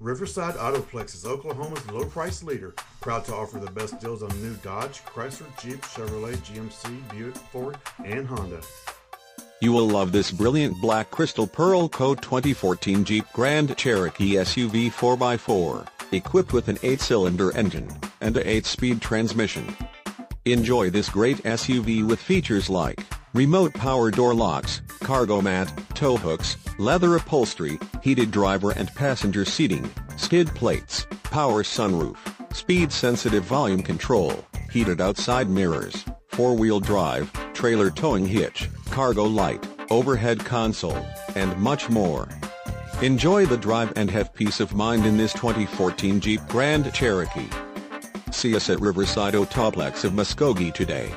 Riverside Autoplex is Oklahoma's low-price leader, proud to offer the best deals on new Dodge, Chrysler, Jeep, Chevrolet, GMC, Buick, Ford, and Honda. You will love this brilliant black crystal pearl coat 2014 Jeep Grand Cherokee SUV 4x4, equipped with an 8-cylinder engine and a 8-speed transmission. Enjoy this great SUV with features like remote power door locks, cargo mat, tow hooks, leather upholstery, heated driver and passenger seating, skid plates, power sunroof, speed-sensitive volume control, heated outside mirrors, four-wheel drive, trailer towing hitch, cargo light, overhead console, and much more. Enjoy the drive and have peace of mind in this 2014 Jeep Grand Cherokee. See us at Riverside Autoplex of Muskogee today.